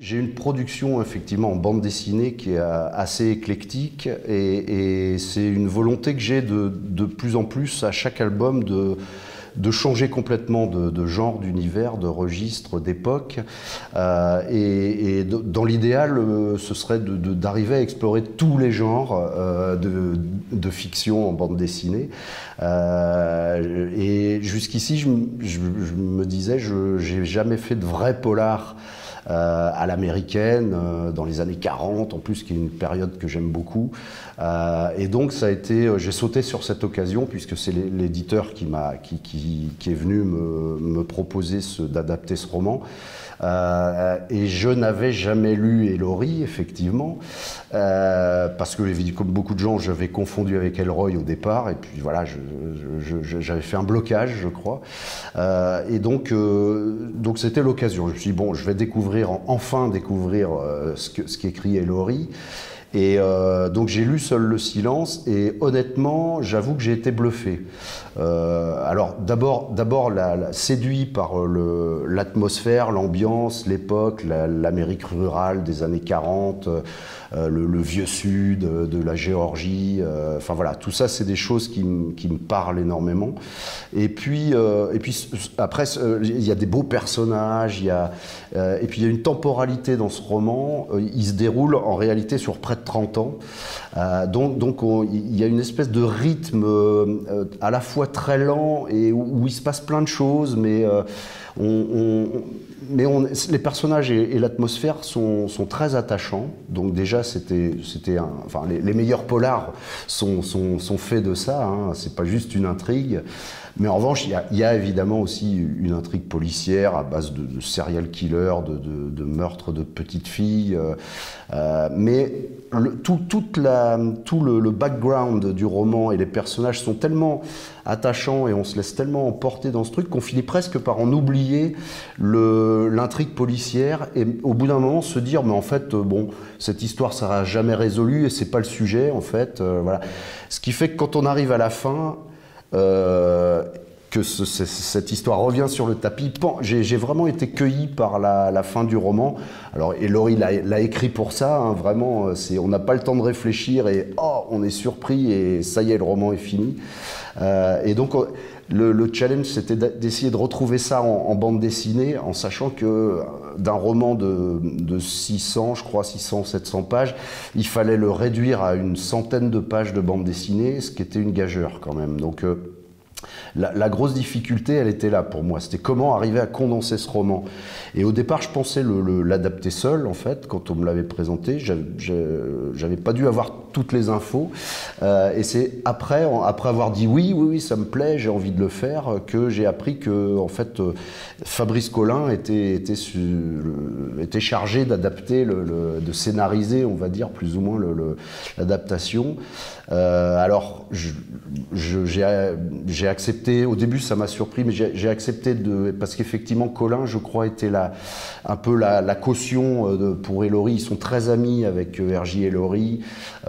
J'ai une production effectivement en bande dessinée qui est assez éclectique et c'est une volonté que j'ai de plus en plus à chaque album de changer complètement de genre, d'univers, de registre, d'époque. Et dans l'idéal, ce serait d'arriver à explorer tous les genres de fiction en bande dessinée. Et jusqu'ici, je me disais, je n'ai jamais fait de vrai polar à l'américaine, dans les années 40, en plus, qui est une période que j'aime beaucoup. Et donc, ça a été, j'ai sauté sur cette occasion, puisque c'est l'éditeur qui est venu me proposer d'adapter ce roman. Et je n'avais jamais lu Ellory, effectivement, parce que, comme beaucoup de gens, j'avais confondu avec Elroy au départ, et puis voilà, j'avais fait un blocage, je crois. Et donc c'était l'occasion. Je me suis dit, bon, je vais enfin découvrir ce qu'écrit Ellory. Et donc j'ai lu Seul le silence et honnêtement, j'avoue que j'ai été bluffé. Alors d'abord séduit par l'atmosphère, l'ambiance, l'époque, l'Amérique rurale des années 40, le vieux sud, de la Géorgie. Enfin voilà, tout ça c'est des choses qui me parlent énormément. Et puis après, il y a des beaux personnages, et puis il y a une temporalité dans ce roman. Il se déroule en réalité sur près de 30 ans. Donc il y a une espèce de rythme à la fois très lent et où il se passe plein de choses, mais les personnages et l'atmosphère sont très attachants. Donc déjà, enfin, les meilleurs polars sont faits de ça, hein. C'est pas juste une intrigue. Mais en revanche, il y a évidemment aussi une intrigue policière à base de serial killers, de meurtres de petites filles. Mais tout le background du roman et les personnages sont tellement attachants et on se laisse tellement emporter dans ce truc qu'on finit presque par en oublier l'intrigue policière et au bout d'un moment se dire mais en fait bon, cette histoire ça sera jamais résolue et c'est pas le sujet en fait, voilà. Ce qui fait que quand on arrive à la fin, que cette histoire revient sur le tapis. J'ai vraiment été cueilli par la fin du roman. Alors Ellory l'a écrit pour ça, hein, vraiment, on n'a pas le temps de réfléchir et oh, on est surpris et ça y est, le roman est fini. Et donc le challenge, c'était d'essayer de retrouver ça en bande dessinée, en sachant que d'un roman de 600, je crois, 600, 700 pages, il fallait le réduire à une centaine de pages de bande dessinée, ce qui était une gageure quand même. Donc la grosse difficulté, elle était là pour moi. C'était comment arriver à condenser ce roman. Et au départ, je pensais l'adapter seul, en fait, quand on me l'avait présenté. J'avais pas dû avoir toutes les infos. Et c'est après avoir dit oui, ça me plaît, j'ai envie de le faire, que j'ai appris que, en fait, Fabrice Colin était chargé d'adapter, de scénariser, on va dire, plus ou moins l'adaptation. Alors, j'ai accepté, au début ça m'a surpris, mais j'ai accepté parce qu'effectivement Colin, je crois, était un peu la caution pour Ellory. Ils sont très amis avec R.J. Ellory,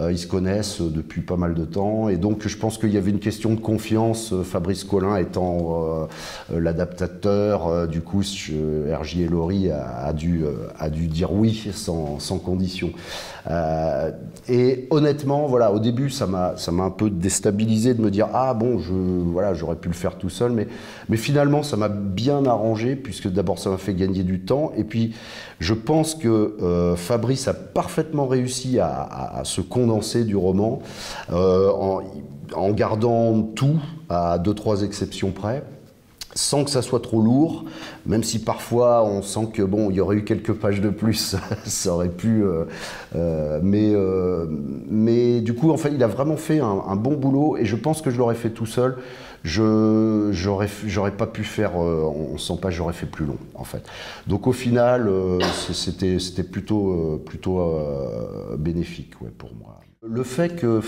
ils se connaissent depuis pas mal de temps, et donc je pense qu'il y avait une question de confiance, Fabrice Colin étant l'adaptateur, du coup R.J. Ellory a dû dire oui sans condition. Et honnêtement, voilà, au début ça m'a un peu déstabilisé de me dire ah bon, voilà, j'aurais pu le faire tout seul, mais finalement ça m'a bien arrangé, puisque d'abord ça m'a fait gagner du temps et puis je pense que Fabrice a parfaitement réussi à se condenser du roman en gardant tout à 2-3 exceptions près, sans que ça soit trop lourd, même si parfois on sent que bon, il y aurait eu quelques pages de plus, ça aurait pu. Mais du coup, en fait, il a vraiment fait un bon boulot et je pense que je l'aurais fait tout seul. J'aurais pas pu faire, on sent pas, j'aurais fait plus long en fait. Donc au final, c'était plutôt bénéfique, ouais, pour moi. Le fait que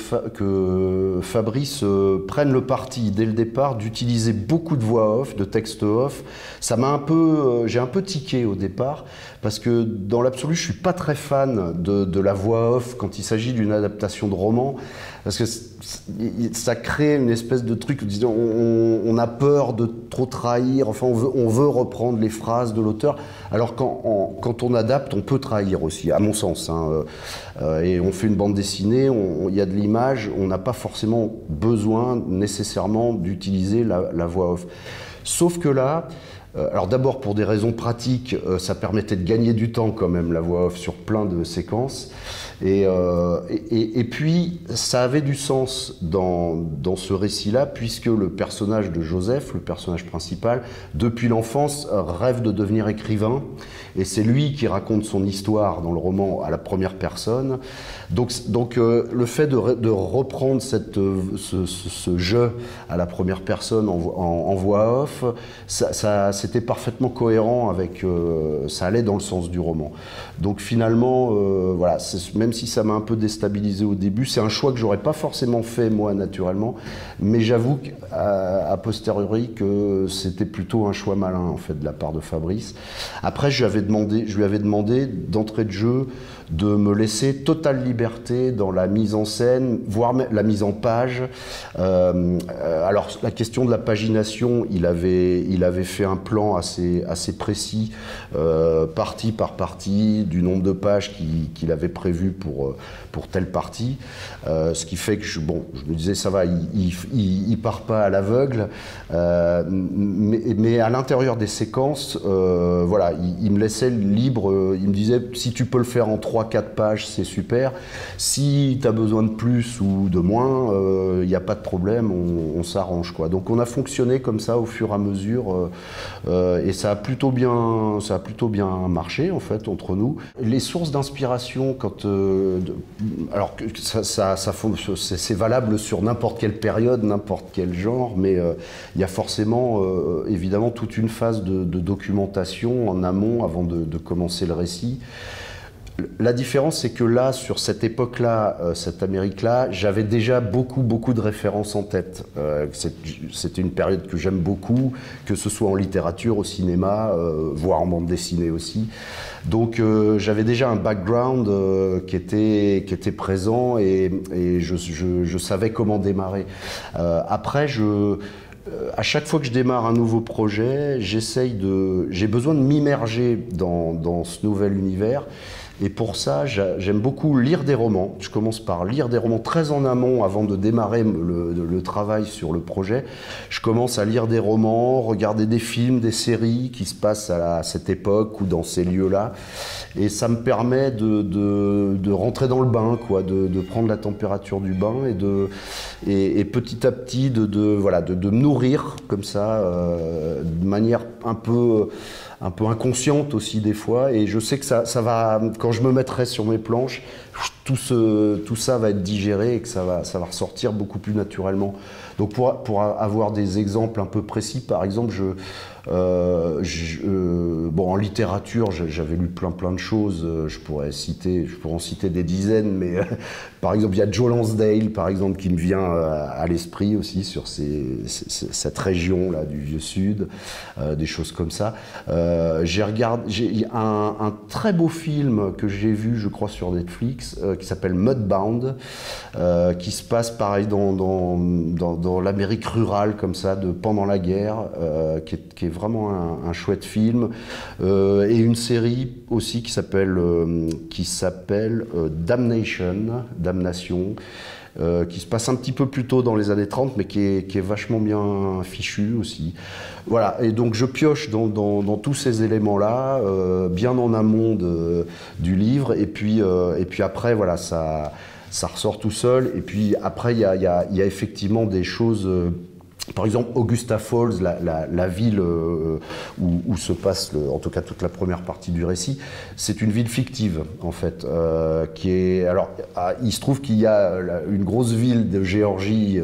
Fabrice prenne le parti dès le départ d'utiliser beaucoup de voix off, de textes off, ça m'a un peu, j'ai un peu tiqué au départ parce que dans l'absolu, je suis pas très fan de la voix off quand il s'agit d'une adaptation de roman parce que ça crée une espèce de truc où on a peur de trop trahir, enfin on veut reprendre les phrases de l'auteur alors quand on adapte, on peut trahir aussi, à mon sens, hein, et on fait une bande dessinée. Il y a de l'image, on n'a pas forcément besoin nécessairement d'utiliser la voix off. Sauf que là, alors d'abord pour des raisons pratiques, ça permettait de gagner du temps quand même la voix off sur plein de séquences. Et puis ça avait du sens dans ce récit-là puisque le personnage de Joseph, le personnage principal, depuis l'enfance rêve de devenir écrivain et c'est lui qui raconte son histoire dans le roman à la première personne. Donc le fait de reprendre ce jeu à la première personne en voix off, c'était parfaitement cohérent avec, ça allait dans le sens du roman. Donc finalement, voilà, même si ça m'a un peu déstabilisé au début, c'est un choix que j'aurais pas forcément fait moi naturellement, mais j'avoue qu'a posteriori que c'était plutôt un choix malin en fait de la part de Fabrice. Après, je lui avais demandé d'entrée de jeu de me laisser totale liberté dans la mise en scène, voire la mise en page. Alors la question de la pagination, il avait fait un plan assez précis, partie par partie, du nombre de pages qu'il avait prévu pour telle partie, ce qui fait que je me disais ça va, il part pas à l'aveugle, mais à l'intérieur des séquences, voilà, il me laissait libre, il me disait si tu peux le faire en 3-4 pages c'est super, si tu as besoin de plus ou de moins, il n'y a pas de problème, on s'arrange quoi. Donc on a fonctionné comme ça au fur et à mesure, et ça a plutôt bien marché en fait entre nous. Les sources d'inspiration quand alors que ça c'est valable sur n'importe quelle période, n'importe quel genre, mais il y a forcément évidemment toute une phase de documentation en amont avant de commencer le récit. La différence, c'est que là, sur cette époque-là, cette Amérique-là, j'avais déjà beaucoup de références en tête. C'était une période que j'aime beaucoup, que ce soit en littérature, au cinéma, voire en bande dessinée aussi. Donc j'avais déjà un background qui était présent et je savais comment démarrer. Après, à chaque fois que je démarre un nouveau projet, j'ai besoin de m'immerger dans ce nouvel univers. Et pour ça, j'aime beaucoup lire des romans. Je commence par lire des romans très en amont avant de démarrer le travail sur le projet. Je commence à lire des romans, regarder des films, des séries qui se passent à cette époque ou dans ces lieux-là. Et ça me permet de rentrer dans le bain, quoi, de prendre la température du bain et petit à petit voilà, de me nourrir comme ça, de manière un peu inconsciente aussi des fois. Et je sais que ça va... Quand je me mettrai sur mes planches, tout ça va être digéré et que ça va ressortir beaucoup plus naturellement. Donc pour avoir des exemples un peu précis, par exemple, bon, en littérature, j'avais lu plein de choses. Je pourrais en citer des dizaines, mais par exemple, il y a Joe Lansdale, par exemple, qui me vient à l'esprit aussi sur cette région là du vieux sud, des choses comme ça. J'ai un très beau film que j'ai vu, je crois, sur Netflix, qui s'appelle Mudbound, qui se passe pareil dans l'Amérique rurale comme ça, pendant la guerre, qui est vraiment un chouette film, et une série aussi qui s'appelle Damnation, qui se passe un petit peu plus tôt dans les années 30, mais qui est vachement bien fichu aussi. Voilà, et donc je pioche dans tous ces éléments-là, bien en amont du livre, et puis après, voilà, ça ressort tout seul, et puis après, il y a effectivement des choses Par exemple, Augusta Falls, la ville où se passe, en tout cas, toute la première partie du récit, c'est une ville fictive, en fait, qui est... Alors, il se trouve qu'il y a une grosse ville de Géorgie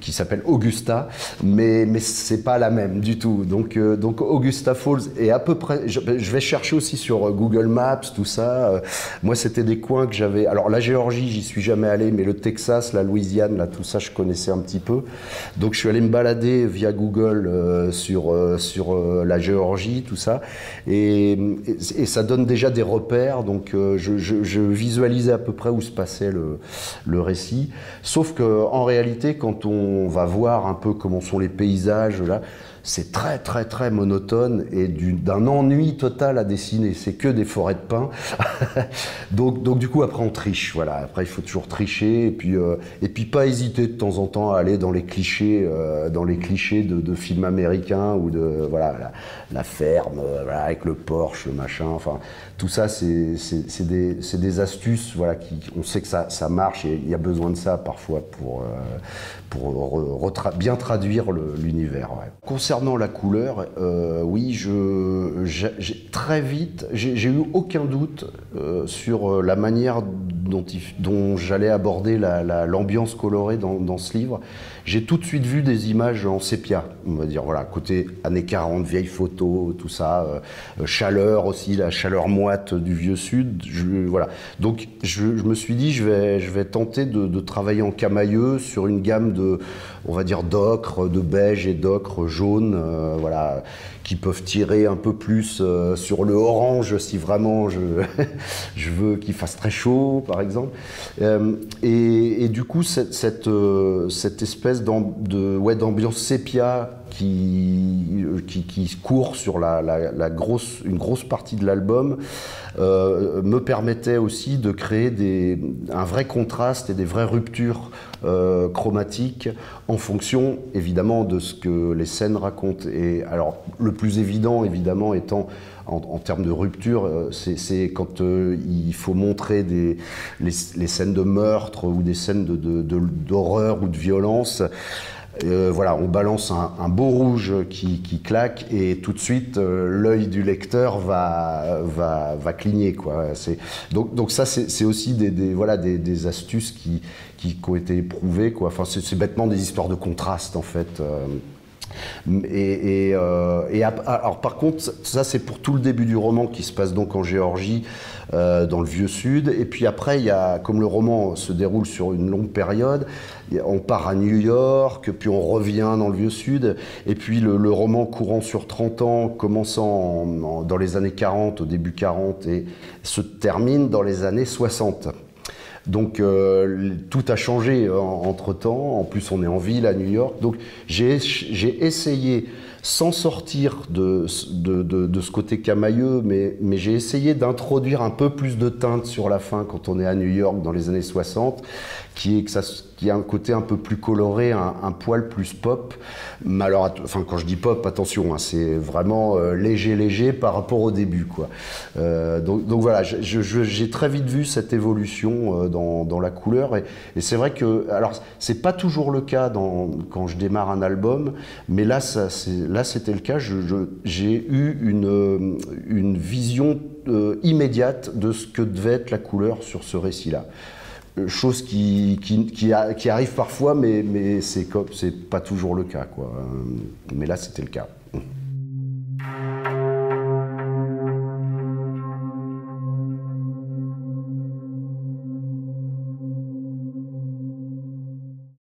qui s'appelle Augusta, mais c'est pas la même du tout. Donc Augusta Falls est à peu près... Je vais chercher aussi sur Google Maps, tout ça. Moi, c'était des coins que j'avais... Alors, la Géorgie, j'y suis jamais allé, mais le Texas, la Louisiane, là, tout ça, je connaissais un petit peu. Donc je suis allé me balader via Google sur la Géorgie, tout ça, et ça donne déjà des repères, donc je visualisais à peu près où se passait le récit, sauf qu'en réalité, quand on va voir un peu comment sont les paysages, là, c'est très très très monotone et d'un ennui total à dessiner. C'est que des forêts de pins. donc du coup après on triche, voilà. Après il faut toujours tricher et puis pas hésiter de temps en temps à aller dans les clichés de films américains ou de voilà la ferme, voilà, avec le Porsche, le machin. Enfin tout ça c'est des astuces, voilà, on sait que ça marche et il y a besoin de ça parfois pour bien traduire l'univers. Ouais. Concernant la couleur, oui, j'ai eu aucun doute sur la manière dont j'allais aborder l'ambiance colorée dans ce livre. J'ai tout de suite vu des images en sépia, on va dire, voilà, côté années 40, vieilles photos, tout ça, chaleur aussi, la chaleur moite du vieux sud, voilà. Donc je me suis dit, je vais tenter de travailler en camailleux sur une gamme de, on va dire, d'ocre, de beige et d'ocre jaune, voilà, qui peuvent tirer un peu plus sur le orange si vraiment je veux qu'il fasse très chaud, par exemple. Et du coup, cette espèce d'ambiance sépia qui court sur une grosse partie de l'album me permettait aussi de créer un vrai contraste et des vraies ruptures chromatiques en fonction évidemment de ce que les scènes racontent. Et alors le plus évident évidemment étant en termes de rupture, c'est quand il faut montrer les scènes de meurtre ou des scènes d'horreur ou de violence. Voilà, on balance un beau rouge qui claque et tout de suite l'œil du lecteur va cligner, quoi. Donc ça c'est aussi des astuces qui ont été éprouvées, quoi. Enfin c'est bêtement des histoires de contraste en fait. Alors par contre, ça c'est pour tout le début du roman qui se passe donc en Géorgie, dans le vieux sud, et puis après il y a, comme le roman se déroule sur une longue période, on part à New York, puis on revient dans le vieux sud, et puis le roman courant sur 30 ans, commençant dans les années 40, au début 40, et se termine dans les années 60. Donc tout a changé entre-temps, en plus on est en ville à New York, donc j'ai essayé, sans sortir de ce côté camailleux, mais j'ai essayé d'introduire un peu plus de teinte sur la fin quand on est à New York dans les années 60, qui a un côté un peu plus coloré, un poil plus pop. Mais alors, enfin, quand je dis pop, attention, hein, c'est vraiment léger par rapport au début, quoi. Donc voilà, j'ai très vite vu cette évolution dans la couleur, et c'est vrai que, alors, c'est pas toujours le cas quand je démarre un album, mais là, là c'était le cas. J'ai eu une vision immédiate de ce que devait être la couleur sur ce récit-là. Chose qui arrive parfois, mais c'est pas toujours le cas, quoi. Mais là, c'était le cas.